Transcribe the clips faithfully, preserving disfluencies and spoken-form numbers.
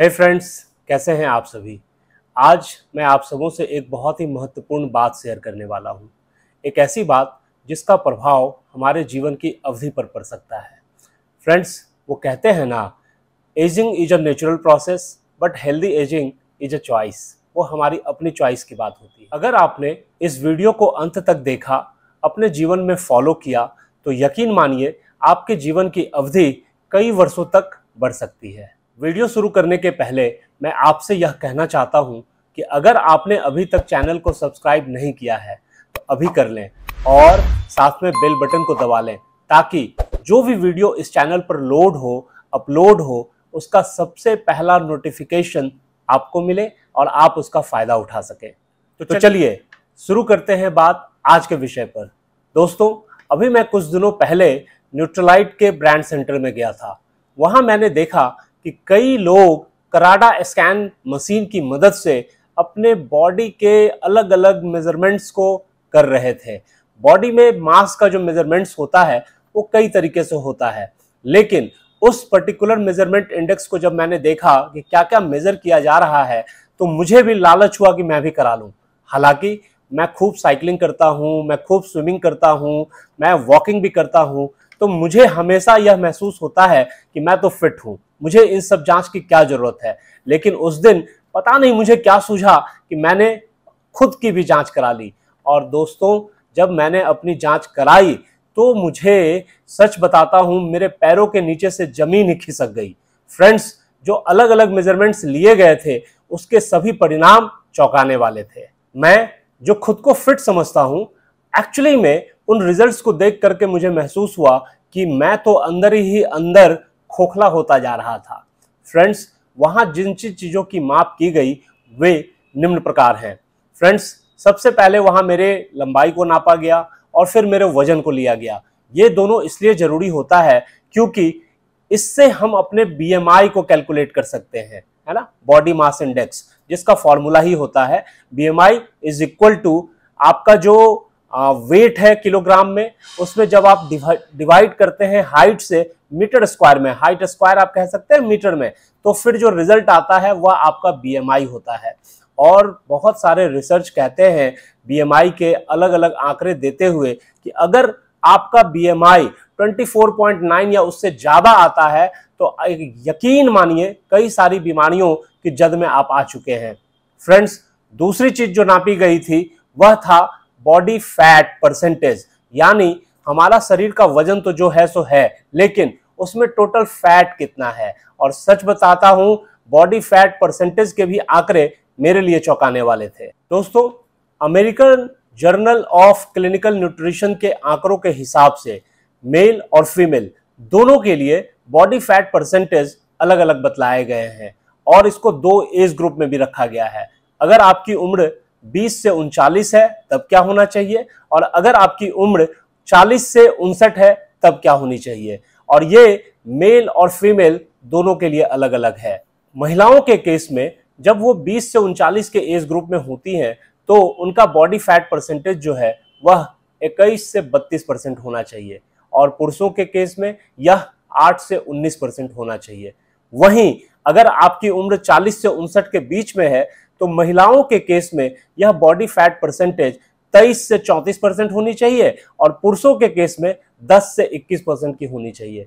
हे friends, कैसे हैं आप सभी। आज मैं आप सबों से एक बहुत ही महत्वपूर्ण बात शेयर करने वाला हूं। एक ऐसी बात जिसका प्रभाव हमारे जीवन की अवधि पर पड़ सकता है। फ्रेंड्स, वो कहते हैं ना, ageing is a natural process but healthy ageing is a choice. वो हमारी अपनी चॉइस की बात होती है। अगर आपने इस वीडियो को अंत तक देखा, अपने जीवन में फॉलो किया, तो यकीन मानिए आपके जीवन की अवधि कई वर्षों तक बढ़ सकती है। वीडियो शुरू करने के पहले मैं आपसे यह कहना चाहता हूं कि अगर आपने अभी तक चैनल को सब्सक्राइब नहीं किया है तो अभी कर लें और साथ में बेल बटन को दबा लें, ताकि जो भी वीडियो इस चैनल पर लोड हो, अपलोड हो, उसका सबसे पहला नोटिफिकेशन आपको मिले और आप उसका फायदा उठा सकें। तो चलिए शुरू करते हैं बात आज के विषय पर। दोस्तों, अभी मैं कुछ दिनों पहले न्यूट्रिलाइट के ब्रांड सेंटर में गया था। वहाँ मैंने देखा कि कई लोग कराडा स्कैन मशीन की मदद से अपने बॉडी के अलग अलग मेजरमेंट्स को कर रहे थे। बॉडी में मास का जो मेजरमेंट्स होता है वो कई तरीके से होता है, लेकिन उस पर्टिकुलर मेजरमेंट इंडेक्स को जब मैंने देखा कि क्या क्या मेजर किया जा रहा है, तो मुझे भी लालच हुआ कि मैं भी करा लूँ। हालांकि मैं खूब साइकिलिंग करता हूँ, मैं खूब स्विमिंग करता हूँ, मैं वॉकिंग भी करता हूँ, तो मुझे हमेशा यह महसूस होता है कि मैं तो फिट हूँ, मुझे इन सब जांच की क्या जरूरत है। लेकिन उस दिन पता नहीं मुझे क्या सूझा कि मैंने खुद की भी जांच करा ली। और दोस्तों, जब मैंने अपनी जांच कराई तो मुझे सच बताता हूँ, मेरे पैरों के नीचे से जमीन ही खिसक गई। फ्रेंड्स, जो अलग अलग मेजरमेंट्स लिए गए थे उसके सभी परिणाम चौंकाने वाले थे। मैं जो खुद को फिट समझता हूँ, एक्चुअली में उन रिजल्ट्स को देख करके मुझे महसूस हुआ कि मैं तो अंदर ही अंदर खोखला होता जा रहा था। फ्रेंड्स, वहाँ जिन चीज़ों की माप की गई वे निम्न प्रकार हैं। फ्रेंड्स, सबसे पहले वहाँ मेरे लंबाई को नापा गया और फिर मेरे वजन को लिया गया। ये दोनों इसलिए ज़रूरी होता है क्योंकि इससे हम अपने बीएमआई को कैलकुलेट कर सकते हैं, है ना, बॉडी मास इंडेक्स, जिसका फॉर्मूला ही होता है बीएमआई इज इक्वल टू आपका जो वेट है किलोग्राम में, उसमें जब आप डिवाइड करते हैं हाइट से मीटर स्क्वायर में, हाइट स्क्वायर आप कह सकते हैं मीटर में, तो फिर जो रिजल्ट आता है वह आपका बीएमआई होता है। और बहुत सारे रिसर्च कहते हैं बीएमआई के अलग अलग आंकड़े देते हुए कि अगर आपका बीएमआई चौबीस पॉइंट नौ या उससे ज़्यादा आता है तो यकीन मानिए कई सारी बीमारियों की जद में आप आ चुके हैं। फ्रेंड्स, दूसरी चीज़ जो नापी गई थी वह था बॉडी फैट परसेंटेज, यानी हमारा शरीर का वजन तो जो है सो है, लेकिन उसमें टोटल फैट कितना है। और सच बताता हूँ, बॉडी फैट परसेंटेज के भी आंकड़े मेरे लिए चौंकाने वाले थे। दोस्तों, American journal of clinical nutrition के आंकड़ों के हिसाब से मेल और फीमेल दोनों के लिए बॉडी फैट परसेंटेज अलग अलग बतलाए गए हैं और इसको दो एज ग्रुप में भी रखा गया है। अगर आपकी उम्र बीस से उनचालीस है तब क्या होना चाहिए, और अगर आपकी उम्र चालीस से उनसठ है तब क्या होनी चाहिए। और ये मेल और फीमेल दोनों के लिए अलग अलग है। महिलाओं के केस में जब वो बीस से उनचालीस के एज ग्रुप में होती हैं तो उनका बॉडी फैट परसेंटेज जो है वह इक्कीस से बत्तीस परसेंट होना चाहिए, और पुरुषों के केस में यह आठ से उन्नीस परसेंट होना चाहिए। वहीं अगर आपकी उम्र चालीस से उनसठ के बीच में है तो महिलाओं के केस में यह बॉडी फैट परसेंटेज तेईस से चौंतीस परसेंट होनी चाहिए और पुरुषों के केस में दस से इक्कीस परसेंट की होनी चाहिए।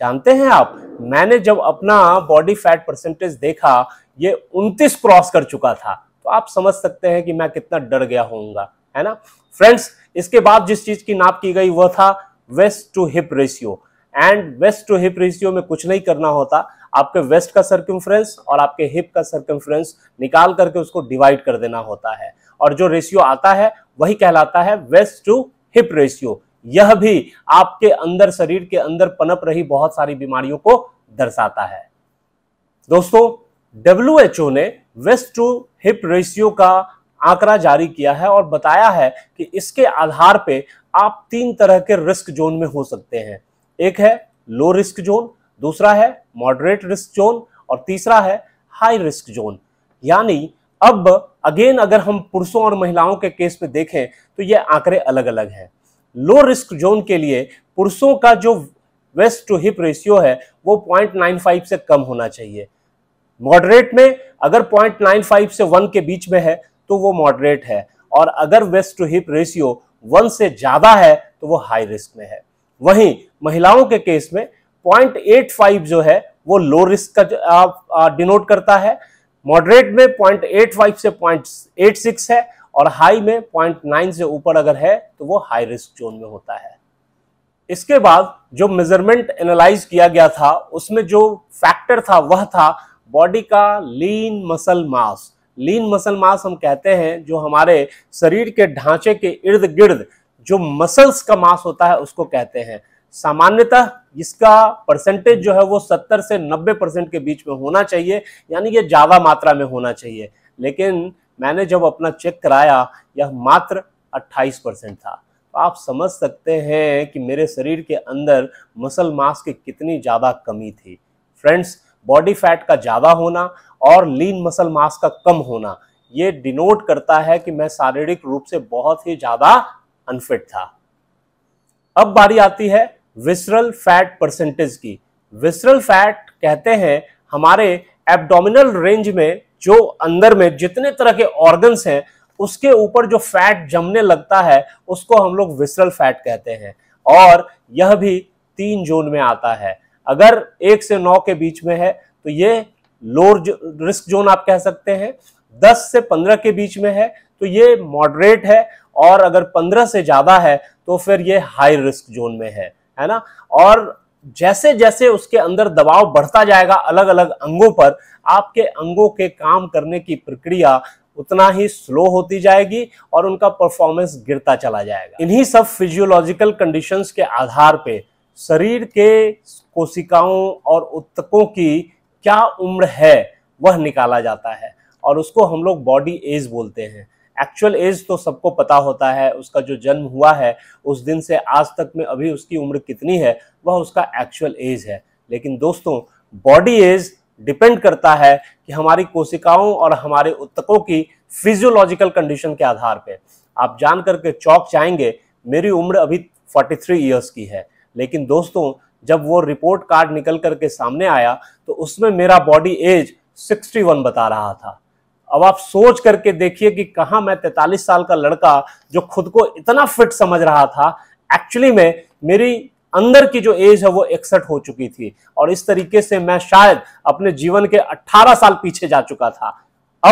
जानते हैं आप, मैंने जब अपना बॉडी फैट परसेंटेज देखा ये उनतीस क्रॉस कर चुका था, तो आप समझ सकते हैं कि मैं कितना डर गया होऊंगा, है ना। फ्रेंड्स, इसके बाद जिस चीज़ की नाप की गई वह था waist to hip ratio. And waist to hip ratio में कुछ नहीं करना होता, आपके वेस्ट का सर्कम्फ्रेंस और आपके हिप का सर्कम्फ्रेंस निकाल करके उसको डिवाइड कर देना होता है, और जो रेशियो आता है वही कहलाता है वेस्ट टू हिप रेशियो। यह भी आपके अंदर, शरीर के अंदर पनप रही बहुत सारी बीमारियों को दर्शाता है। दोस्तों, डब्ल्यू एच ओ ने वेस्ट टू हिप रेशियो का आंकड़ा जारी किया है और बताया है कि इसके आधार पर आप तीन तरह के रिस्क जोन में हो सकते हैं। एक है लो रिस्क जोन, दूसरा है मॉडरेट रिस्क जोन, और तीसरा है हाई रिस्क जोन। यानी अब अगेन अगर हम पुरुषों और महिलाओं के केस में देखें तो ये आंकड़े अलग अलग हैं। लो रिस्क जोन के लिए पुरुषों का जो वेस्ट टू हिप रेशियो है वो पॉइंट नाइन फाइव से कम होना चाहिए, मॉडरेट में अगर पॉइंट नाइन फाइव से वन के बीच में है तो वो मॉडरेट है, और अगर waist to hip ratio one से ज्यादा है तो वो हाई रिस्क में है। वहीं महिलाओं के केस में पॉइंट एट फाइव जो है वो लो रिस्क का डिनोट करता है, मॉडरेट में पॉइंट एट फाइव से पॉइंट एट सिक्स है और हाई में पॉइंट नाइन से ऊपर अगर है तो वो हाई रिस्क जोन में होता है। इसके बाद जो मेजरमेंट एनालाइज किया गया था उसमें जो फैक्टर था वह था बॉडी का lean muscle mass. Lean muscle mass हम कहते हैं जो हमारे शरीर के ढांचे के इर्द गिर्द जो मसल्स का मास होता है उसको कहते हैं। सामान्यतः इसका परसेंटेज जो है वो सत्तर से नब्बे परसेंट के बीच में होना चाहिए, यानी ये ज़्यादा मात्रा में होना चाहिए, लेकिन मैंने जब अपना चेक कराया यह मात्र अट्ठाईस परसेंट था। तो आप समझ सकते हैं कि मेरे शरीर के अंदर मसल मास की कितनी ज़्यादा कमी थी। फ्रेंड्स, बॉडी फैट का ज़्यादा होना और लीन मसल मास का कम होना ये डिनोट करता है कि मैं शारीरिक रूप से बहुत ही ज़्यादा अनफिट था। अब बारी आती है विसरल फैट परसेंटेज की। विसरल फैट कहते हैं हमारे एब्डोमिनल रेंज में जो अंदर में जितने तरह के ऑर्गन्स हैं उसके ऊपर जो फैट जमने लगता है उसको हम लोग विसरल फैट कहते हैं, और यह भी तीन जोन में आता है। अगर एक से नौ के बीच में है तो ये लो रिस्क जोन आप कह सकते हैं, दस से पंद्रह के बीच में है तो ये मॉडरेट है, और अगर पंद्रह से ज़्यादा है तो फिर ये हाई रिस्क जोन में है, है ना। और जैसे जैसे उसके अंदर दबाव बढ़ता जाएगा अलग अलग अंगों पर, आपके अंगों के काम करने की प्रक्रिया उतना ही स्लो होती जाएगी और उनका परफॉर्मेंस गिरता चला जाएगा। इन्हीं सब फिजियोलॉजिकल कंडीशंस के आधार पे शरीर के कोशिकाओं और ऊतकों की क्या उम्र है वह निकाला जाता है, और उसको हम लोग बॉडी एज बोलते हैं। एक्चुअल एज तो सबको पता होता है, उसका जो जन्म हुआ है उस दिन से आज तक में अभी उसकी उम्र कितनी है वह उसका एक्चुअल एज है। लेकिन दोस्तों, बॉडी एज डिपेंड करता है कि हमारी कोशिकाओं और हमारे ऊतकों की फिजियोलॉजिकल कंडीशन के आधार पे। आप जान करके चौंक जाएंगे, मेरी उम्र अभी तैंतालीस इयर्स की है, लेकिन दोस्तों जब वो रिपोर्ट कार्ड निकल करके सामने आया तो उसमें मेरा बॉडी एज इकसठ बता रहा था। अब आप सोच करके देखिए कि कहाँ मैं तैंतालीस साल का लड़का जो खुद को इतना फिट समझ रहा था, एक्चुअली में मेरी अंदर की जो एज है वो इकसठ हो चुकी थी, और इस तरीके से मैं शायद अपने जीवन के अठारह साल पीछे जा चुका था।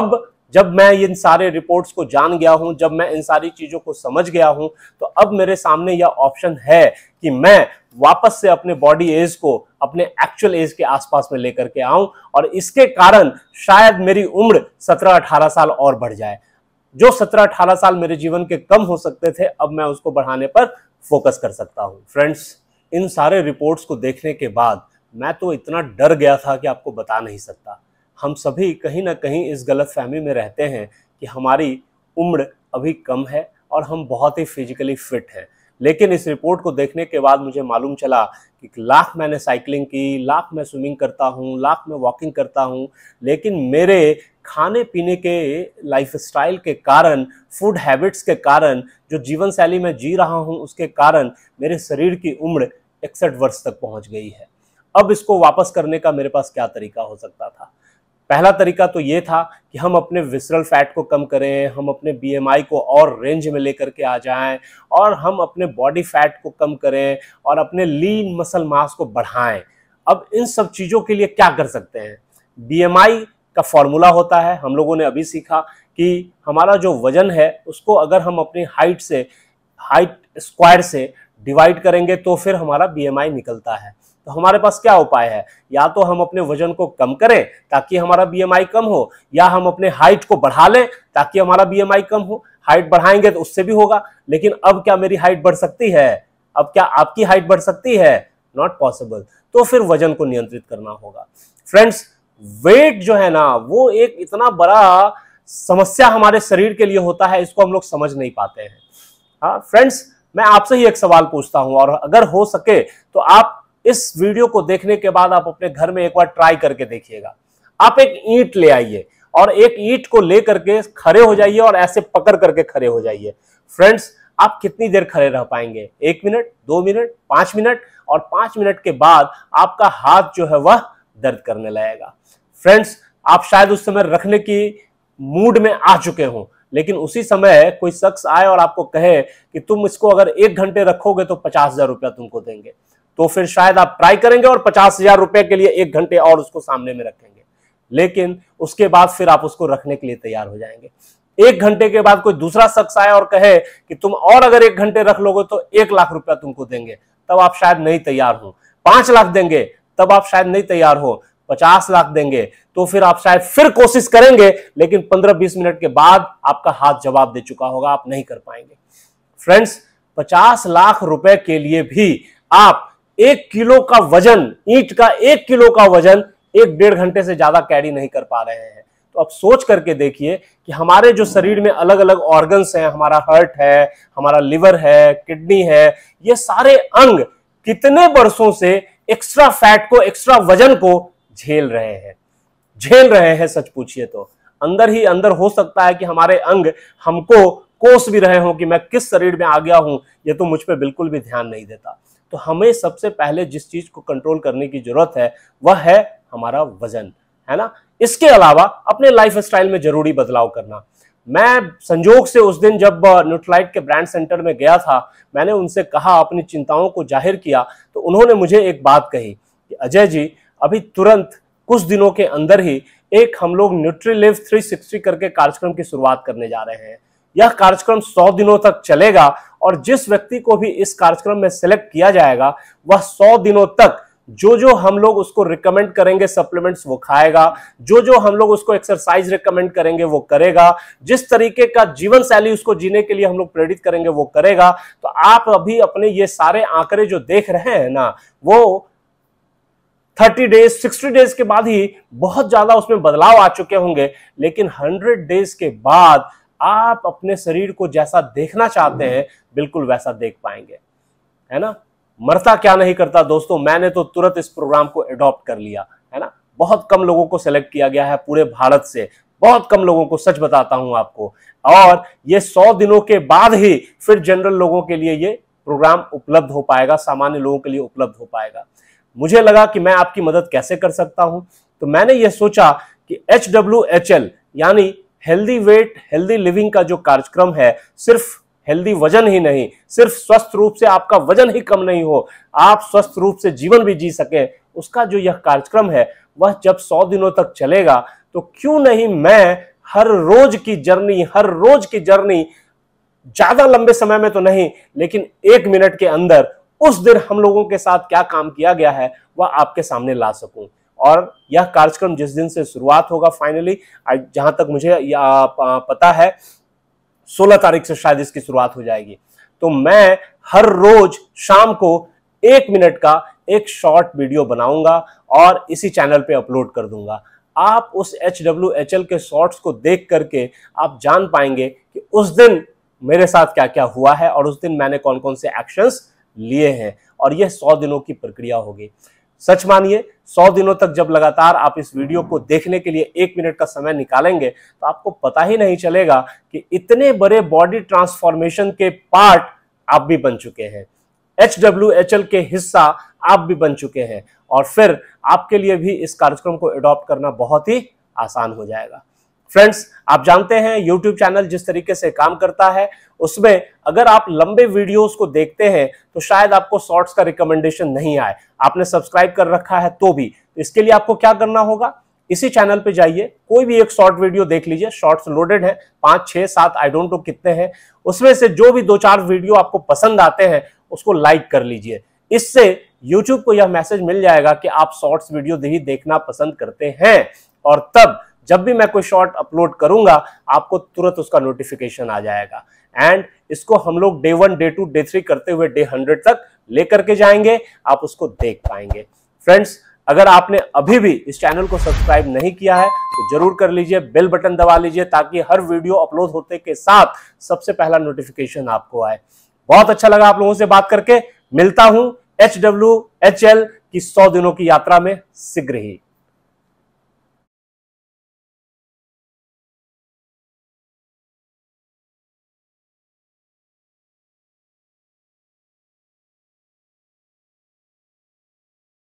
अब जब मैं इन सारे रिपोर्ट्स को जान गया हूँ, जब मैं इन सारी चीज़ों को समझ गया हूँ, तो अब मेरे सामने यह ऑप्शन है कि मैं वापस से अपने बॉडी एज को अपने एक्चुअल एज के आसपास में लेकर के आऊं, और इसके कारण शायद मेरी उम्र सत्रह अठारह साल और बढ़ जाए। जो सत्रह अठारह साल मेरे जीवन के कम हो सकते थे अब मैं उसको बढ़ाने पर फोकस कर सकता हूं। फ्रेंड्स, इन सारे रिपोर्ट्स को देखने के बाद मैं तो इतना डर गया था कि आपको बता नहीं सकता। हम सभी कहीं ना कहीं इस गलतफहमी में रहते हैं कि हमारी उम्र अभी कम है और हम बहुत ही फिजिकली फिट हैं, लेकिन इस रिपोर्ट को देखने के बाद मुझे मालूम चला कि लाख मैंने साइकिलिंग की, लाख मैं स्विमिंग करता हूँ, लाख मैं वॉकिंग करता हूँ, लेकिन मेरे खाने पीने के लाइफस्टाइल के कारण, फूड हैबिट्स के कारण, जो जीवन शैली में जी रहा हूँ उसके कारण मेरे शरीर की उम्र इकसठ वर्ष तक पहुँच गई है। अब इसको वापस करने का मेरे पास क्या तरीका हो सकता था? पहला तरीका तो ये था कि हम अपने विसरल फैट को कम करें, हम अपने बीएमआई को और रेंज में लेकर के आ जाएं, और हम अपने बॉडी फैट को कम करें और अपने लीन मसल मास को बढ़ाएं। अब इन सब चीज़ों के लिए क्या कर सकते हैं? बीएमआई का फॉर्मूला होता है, हम लोगों ने अभी सीखा कि हमारा जो वजन है उसको अगर हम अपनी हाइट से, हाइट स्क्वायर से डिवाइड करेंगे तो फिर हमारा बीएमआई निकलता है। तो हमारे पास क्या उपाय है? या तो हम अपने वजन को कम करें ताकि हमारा बीएमआई कम हो, या हम अपने हाइट को बढ़ा लें ताकि हमारा बीएमआई कम हो। हाइट बढ़ाएंगे तो उससे भी होगा, लेकिन अब क्या मेरी हाइट बढ़ सकती है? अब क्या आपकी हाइट बढ़ सकती है? Not possible. तो फिर वजन को नियंत्रित करना होगा। फ्रेंड्स, वेट जो है ना वो एक इतना बड़ा समस्या हमारे शरीर के लिए होता है, इसको हम लोग समझ नहीं पाते हैं। हाँ फ्रेंड्स, मैं आपसे ही एक सवाल पूछता हूँ, और अगर हो सके तो आप इस वीडियो को देखने के बाद आप अपने घर में एक बार ट्राई करके देखिएगा। आप एक ईंट ले आइए और एक ईंट को ले करके खड़े हो जाइए और ऐसे पकड़ करके खड़े हो जाइए। फ्रेंड्स, आप कितनी देर खड़े रह पाएंगे? एक मिनट, दो मिनट, पांच मिनट, और पांच मिनट के बाद आपका हाथ जो है वह दर्द करने लगेगा। फ्रेंड्स, आप शायद उस समय रखने की मूड में आ चुके हो, लेकिन उसी समय कोई शख्स आए और आपको कहे कि तुम इसको अगर एक घंटे रखोगे तो पचास हजार रुपया तुमको देंगे, तो फिर शायद आप ट्राई करेंगे और पचास हजार रुपये के लिए एक घंटे और उसको सामने में रखेंगे, लेकिन उसके बाद फिर आप उसको रखने के लिए तैयार हो जाएंगे। एक घंटे के बाद कोई दूसरा शख्स आए और कहे कि तुम और अगर एक घंटे रख लोगे तो एक लाख रुपया तुमको देंगे, तब आप शायद नहीं तैयार हो। पांच लाख देंगे तब आप शायद नहीं तैयार हो। पचास लाख देंगे तो फिर आप शायद फिर कोशिश करेंगे, लेकिन पंद्रह बीस मिनट के बाद आपका हाथ जवाब दे चुका होगा, आप नहीं कर पाएंगे। फ्रेंड्स, पचास लाख रुपए के लिए भी आप एक किलो का वजन, ईंट का एक किलो का वजन एक डेढ़ घंटे से ज्यादा कैरी नहीं कर पा रहे हैं। तो अब सोच करके देखिए कि हमारे जो शरीर में अलग अलग ऑर्गन्स हैं, हमारा हार्ट है, हमारा लिवर है, किडनी है, ये सारे अंग कितने वर्षों से एक्स्ट्रा फैट को, एक्स्ट्रा वजन को झेल रहे हैं, झेल रहे हैं। सच पूछिए तो अंदर ही अंदर हो सकता है कि हमारे अंग हमको कोस भी रहे हों कि मैं किस शरीर में आ गया हूं, ये तो मुझ पर बिल्कुल भी ध्यान नहीं देता। तो हमें सबसे पहले जिस चीज को कंट्रोल करने की जरूरत है वह है हमारा वजन, है ना। इसके अलावा अपने लाइफस्टाइल में जरूरी बदलाव करना। मैं संजोग से उस दिन जब न्यूट्रिलाइट के ब्रांड सेंटर में गया था, मैंने उनसे कहा, अपनी चिंताओं को जाहिर किया, तो उन्होंने मुझे एक बात कही कि अजय जी, अभी तुरंत कुछ दिनों के अंदर ही एक हम लोग न्यूट्रिलिव थ्री सिक्सटी करके कार्यक्रम की शुरुआत करने जा रहे हैं। यह कार्यक्रम सौ दिनों तक चलेगा और जिस व्यक्ति को भी इस कार्यक्रम में सेलेक्ट किया जाएगा वह सौ दिनों तक जो जो हम लोग उसको रिकमेंड करेंगे सप्लीमेंट्स वो खाएगा, जो जो हम लोग उसको एक्सरसाइज रिकमेंड करेंगे वो करेगा, जिस तरीके का जीवन शैली उसको जीने के लिए हम लोग प्रेरित करेंगे वो करेगा। तो आप अभी अपने ये सारे आंकड़े जो देख रहे हैं ना, वो थर्टी डेज सिक्सटी डेज के बाद ही बहुत ज्यादा उसमें बदलाव आ चुके होंगे, लेकिन हंड्रेड डेज के बाद आप अपने शरीर को जैसा देखना चाहते हैं बिल्कुल वैसा देख पाएंगे, है ना। मरता क्या नहीं करता दोस्तों, मैंने तो तुरंत इस प्रोग्राम को एडॉप्ट कर लिया, है ना। बहुत कम लोगों को सेलेक्ट किया गया है पूरे भारत से, बहुत कम लोगों को, सच बताता हूं आपको। और ये सौ दिनों के बाद ही फिर जनरल लोगों के लिए ये प्रोग्राम उपलब्ध हो पाएगा, सामान्य लोगों के लिए उपलब्ध हो पाएगा। मुझे लगा कि मैं आपकी मदद कैसे कर सकता हूँ, तो मैंने ये सोचा कि एच डब्ल्यू एच एल यानी हेल्दी वेट हेल्दी लिविंग का जो कार्यक्रम है, सिर्फ हेल्दी वजन ही नहीं, सिर्फ स्वस्थ रूप से आपका वजन ही कम नहीं हो, आप स्वस्थ रूप से जीवन भी जी सकें, उसका जो यह कार्यक्रम है वह जब सौ दिनों तक चलेगा तो क्यों नहीं मैं हर रोज की जर्नी, हर रोज की जर्नी ज्यादा लंबे समय में तो नहीं, लेकिन एक मिनट के अंदर उस दिन हम लोगों के साथ क्या काम किया गया है वह आपके सामने ला सकूं। और यह कार्यक्रम जिस दिन से शुरुआत होगा फाइनली, जहां तक मुझे पता है सोलह तारीख से शायद इसकी शुरुआत हो जाएगी, तो मैं हर रोज शाम को एक मिनट का एक शॉर्ट वीडियो बनाऊंगा और इसी चैनल पे अपलोड कर दूंगा। आप उस एच डब्ल्यू एच एल के शॉर्ट्स को देख करके आप जान पाएंगे कि उस दिन मेरे साथ क्या क्या हुआ है और उस दिन मैंने कौन कौन से एक्शंस लिए हैं, और यह सौ दिनों की प्रक्रिया होगी। सच मानिए, सौ दिनों तक जब लगातार आप इस वीडियो को देखने के लिए एक मिनट का समय निकालेंगे तो आपको पता ही नहीं चलेगा कि इतने बड़े बॉडी ट्रांसफॉर्मेशन के पार्ट आप भी बन चुके हैं, एच डब्ल्यू एच एल के हिस्सा आप भी बन चुके हैं, और फिर आपके लिए भी इस कार्यक्रम को एडॉप्ट करना बहुत ही आसान हो जाएगा। फ्रेंड्स, आप जानते हैं यूट्यूब चैनल जिस तरीके से काम करता है, उसमें अगर आप लंबे वीडियोस को देखते हैं तो शायद आपको शॉर्ट्स का रिकमेंडेशन नहीं आए, आपने सब्सक्राइब कर रखा है तो भी। तो इसके लिए आपको क्या करना होगा, इसी चैनल पे जाइए, कोई भी एक शॉर्ट वीडियो देख लीजिए, शॉर्ट्स लोडेड है, पांच छह सात आई डोंट नो कितने हैं, उसमें से जो भी दो चार वीडियो आपको पसंद आते हैं उसको लाइक कर लीजिए। इससे यूट्यूब को यह मैसेज मिल जाएगा कि आप शॉर्ट्स वीडियो ही देखना पसंद करते हैं, और तब जब भी मैं कोई शॉर्ट अपलोड करूंगा आपको तुरंत उसका नोटिफिकेशन आ जाएगा। एंड इसको हम लोग day one, day two, day three करते हुए डे हंड्रेड तक लेकर के जाएंगे, आप उसको देख पाएंगे। फ्रेंड्स, अगर आपने अभी भी इस चैनल को सब्सक्राइब नहीं किया है तो जरूर कर लीजिए, बेल बटन दबा लीजिए ताकि हर वीडियो अपलोड होते के साथ सबसे पहला नोटिफिकेशन आपको आए। बहुत अच्छा लगा आप लोगों से बात करके, मिलता हूं एच डब्ल्यू एच एल की सौ दिनों की यात्रा में शीघ्र ही।